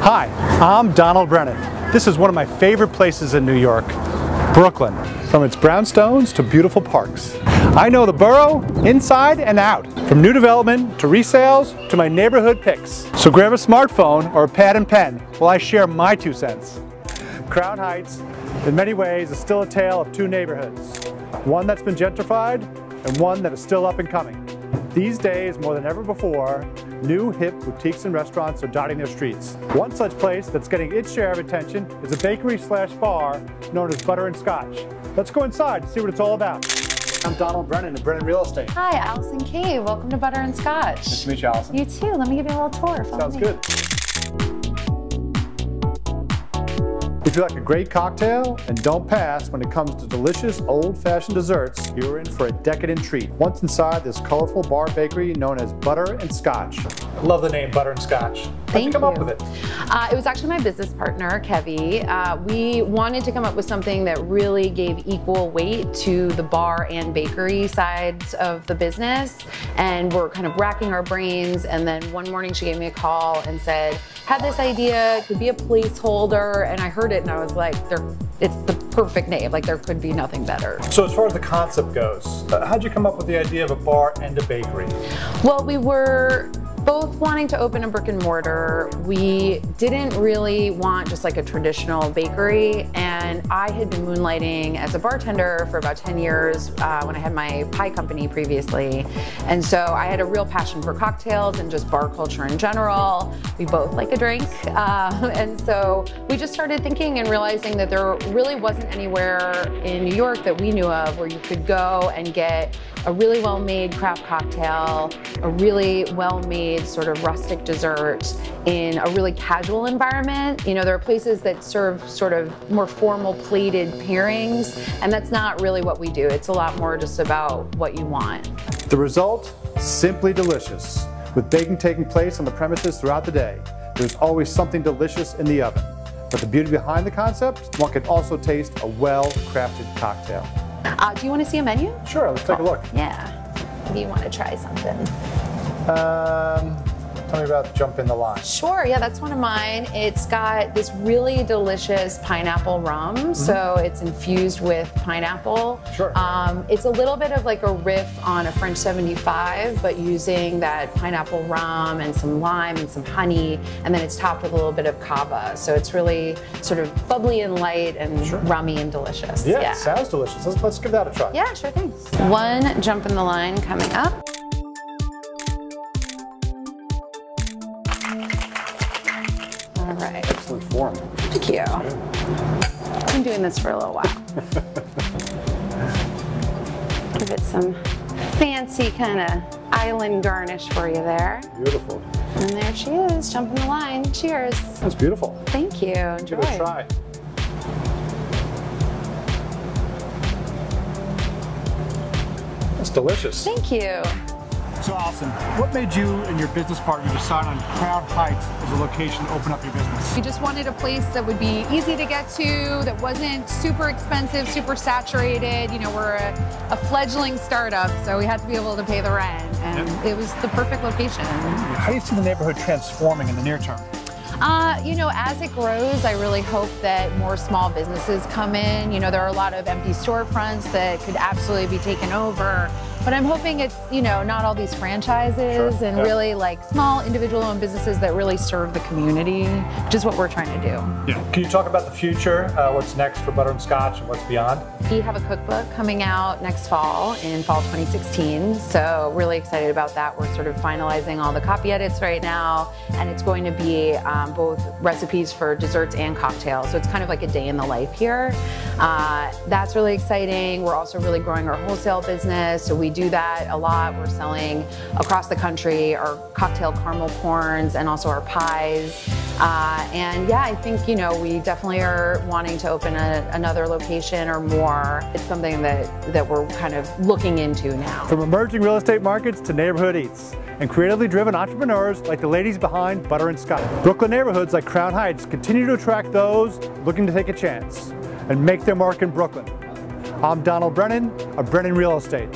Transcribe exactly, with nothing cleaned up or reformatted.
Hi, I'm Donald Brennan. This is one of my favorite places in New York, Brooklyn. From its brownstones to beautiful parks. I know the borough inside and out, from new development to resales to my neighborhood picks. So grab a smartphone or a pad and pen while I share my two cents. Crown Heights, in many ways, is still a tale of two neighborhoods. One that's been gentrified and one that is still up and coming. These days, more than ever before, new hip boutiques and restaurants are dotting their streets. One such place that's getting its share of attention is a bakery slash bar known as Butter and Scotch. Let's go inside and see what it's all about. I'm Donald Brennan of Brennan Real Estate. Hi, Allison Key. Welcome to Butter and Scotch. Nice to meet you, Allison. You too. Let me give you a little tour. Follow Sounds me. Good. If you like a great cocktail and don't pass when it comes to delicious old-fashioned desserts, you're in for a decadent treat once inside this colorful bar bakery known as Butter and Scotch. I love the name Butter and Scotch. How did you come up with it? Uh, it was actually my business partner, Kevi. Uh, we wanted to come up with something that really gave equal weight to the bar and bakery sides of the business, and we're kind of racking our brains, and then one morning she gave me a call and said, had this idea, it could be a placeholder, and I heard it and I was like, it's the perfect name, like there could be nothing better. So as far as the concept goes, how'd you come up with the idea of a bar and a bakery? Well, we were both wanting to open a brick and mortar. We didn't really want just like a traditional bakery, and I had been moonlighting as a bartender for about ten years uh, when I had my pie company previously. And so I had a real passion for cocktails and just bar culture in general. We both like a drink. Uh, and so we just started thinking and realizing that there really wasn't anywhere in New York that we knew of where you could go and get a really well-made craft cocktail, a really well-made sort of rustic dessert in a really casual environment. You know, there are places that serve sort of more formal plated pairings, and that's not really what we do. It's a lot more just about what you want. The result, simply delicious. With baking taking place on the premises throughout the day, there's always something delicious in the oven. But the beauty behind the concept, one can also taste a well-crafted cocktail. Uh, do you want to see a menu? Sure, let's take a look. Yeah, if you want to try something. Um, tell me about Jump in the Line. Sure, yeah, that's one of mine. It's got this really delicious pineapple rum, mm-hmm. so it's infused with pineapple. Sure. Um, it's a little bit of like a riff on a French seventy-five, but using that pineapple rum and some lime and some honey, and then it's topped with a little bit of cava. So it's really sort of bubbly and light and sure. rummy and delicious. Yeah, yeah. It sounds delicious. Let's, let's give that a try. Yeah, sure thing. One Jump in the Line coming up. All right. Excellent form. Thank you. I've been doing this for a little while. Give it some fancy kind of island garnish for you there. Beautiful. And there she is, jumping the line. Cheers. That's beautiful. Thank you. Enjoy. Give it a try. That's delicious. Thank you. So Allison, what made you and your business partner decide on Crown Heights as a location to open up your business? We just wanted a place that would be easy to get to, that wasn't super expensive, super saturated. You know, we're a, a fledgling startup, so we had to be able to pay the rent, and yep. it was the perfect location. How do you see the neighborhood transforming in the near term? Uh, you know, as it grows, I really hope that more small businesses come in. You know, there are a lot of empty storefronts that could absolutely be taken over. But I'm hoping it's, you know, not all these franchises sure. and yeah. really like small individual-owned businesses that really serve the community, which is what we're trying to do. Yeah. Can you talk about the future, uh, what's next for Butter and Scotch and what's beyond? We have a cookbook coming out next fall, in fall twenty sixteen, so really excited about that. We're sort of finalizing all the copy edits right now, and it's going to be um, both recipes for desserts and cocktails, so it's kind of like a day in the life here. Uh, that's really exciting. We're also really growing our wholesale business, so we do that a lot. We're selling across the country our cocktail caramel corns and also our pies. Uh, and yeah, I think, you know, we definitely are wanting to open a, another location or more. It's something that, that we're kind of looking into now. From emerging real estate markets to neighborhood eats and creatively driven entrepreneurs like the ladies behind Butter and Scotch. Brooklyn neighborhoods like Crown Heights continue to attract those looking to take a chance and make their mark in Brooklyn. I'm Donald Brennan of Brennan Real Estate.